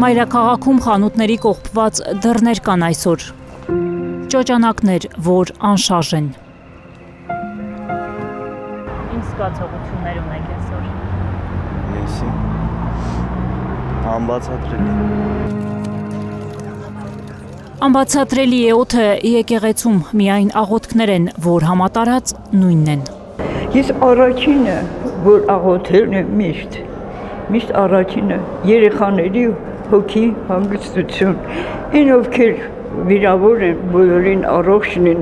Մայրաքաղաքում խանութների կողպված դռներ կան այսօր, ճոճանակներ, որ անշարժ են։ Ինչ զգացողություններ ունեք այսօր։ Մեսի, անբացատրելի։ Անբացատրելի է օդը եկեղեցում, միայն աղոթքներ են, որ համատարած նույնն են։ Ես առաջինը, որ աղոթելն եմ միշտ, առաջինը, երեխաների հոգի հանգստություն, այն ովքեր վիրավոր են, բոլորին առողջն է,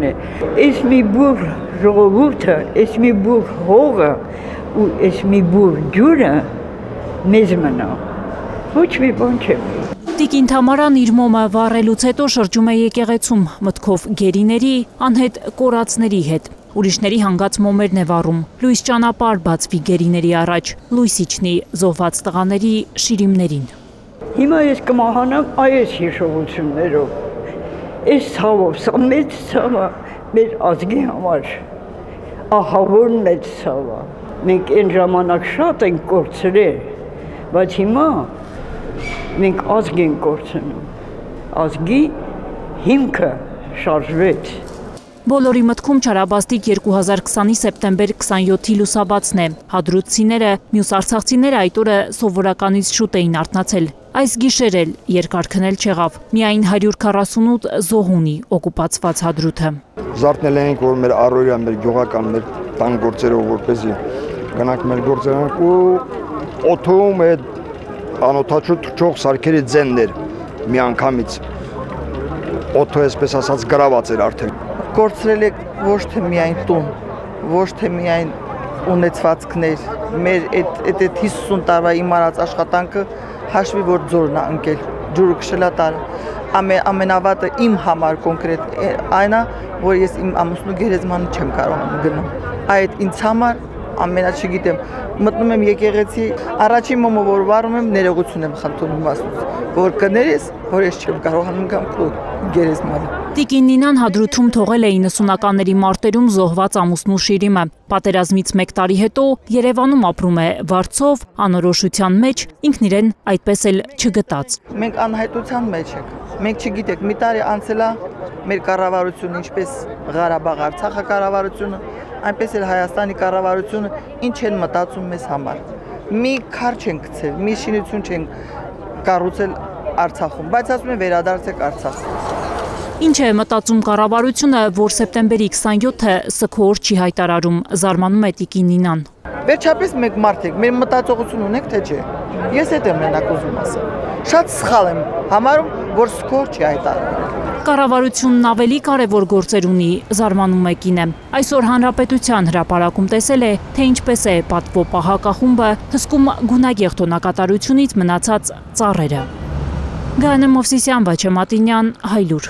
այս մի բուր ժողովուրդը, այս մի բուր հողը ու այս մի բուր ջուրը մեզ մնա, ոչ մի բան չէ։ Տիկին Թամարան իր մոմը վառելուց հետո շրջում է եկեղեցում, մտքով գերիների, անհետ կորածների հետ, ուրիշների հանգած մոմերն է վառում, լույս ճանապարհ բացվի գերիների առաջ, լույս իջնի զոհված տղաների շիրիմներին։ Հիմա ես կմահանամ այս հիշողություններով, այս ցավով, սա մեծ ցավ է մեր ազգի համար, ահավոր մեծ ցավ է։ Մենք այն ժամանակ շատ ենք կորցրել, բայց հիմա մենք ազգ ենք կորցնում, ազգի հիմքը շարժվեց։ Բոլորի մտքում Չարաբաստիկ 2020 սեպտեմբեր 27-ի լուսաբացն է, հադրութցիները, մյուս արցախցիները այդ օրը սովորականից շուտ էին արթնացել, այս գիշեր էլ երկար քնել չեղավ, միայն 148 զոհ ունի օկուպացված Հադրութը։ Զարթնել էինք, որ մեր առօրյա, մեր գյուղական, մեր տան գործերով, որպեսզի գնանք մեր գործերով ու օդում այդ անօդաչու թռչող սարքերի ձեններ միանգամից օդը այսպես ասած գրաված էր արդեն։ Կորցրել եք ոչ թե միայն տուն, ոչ թե միայն ունեցվածքներ, մեր այդ 50 տարվա իմ արած աշխատանքը հաշվի որ ձորն է ընկել, ջուրը քշել է տարը, ամենավատը իմ համար կոնկրետ այն է, որ ես իմ ամուսնու գերեզմանը չեմ կարողանում գնալ, այդ ինձ համար ամենա չգիտեմ, մտնում եմ եկեղեցի, առաջին մոմը որ վառում եմ, ներողություն եմ խնդրում իմաստուց, որ կներես, որ ես չեմ կարողանում գամ քո գերեզմանը։ Տիկին Նինան Հադրութում թողել է 90-ականների մարտերում զոհված ամուսնու շիրիմը, պատերազմից մեկ տարի հետո Երևանում ապրում է վարձով, անորոշության մեջ, ինքն իրեն այդպես էլ չգտած։ Մենք անհայտության մեջ ենք, մենք չգիտենք, մի տարի անցել է մեր կառավարությունը, ինչպես Ղարաբաղ Արցախի կառավարությունը, այնպես էլ Հայաստանի կառավարությունը ինչ են մտածում մեզ համար։ Մի քարջ են գցել, մի շինություն չեն կառուցել Արցախում, բայց ասում են վերադարձեք Արցախ։ Ինչ է մտածում կառավարությունը, որ սեպտեմբերի 27-ը սգոր չի հայտարարում, զարմանում է Տիկին Նինան։ Վերջապես մենք մարդիկ, մեր մտածողություն ունենք, թե չէ։ Ես էդ եմ մենակ ուզում ասել։ Շատ սխալ եմ համարում, որ սգոր չի հայտարարում։ Կառավարությունն ավելի կարևոր գործեր ունի, զարմանում է կինը։ Այսօր Հանրապետության հրապարակում տեսել է, թե ինչպես է պատվո պահակախումբը հսկում գունագեղտոնակատարությունից մնացած ծառերը։ Գայանե Մովսիսյան, Վաչե Մատինյան, Հայլուր։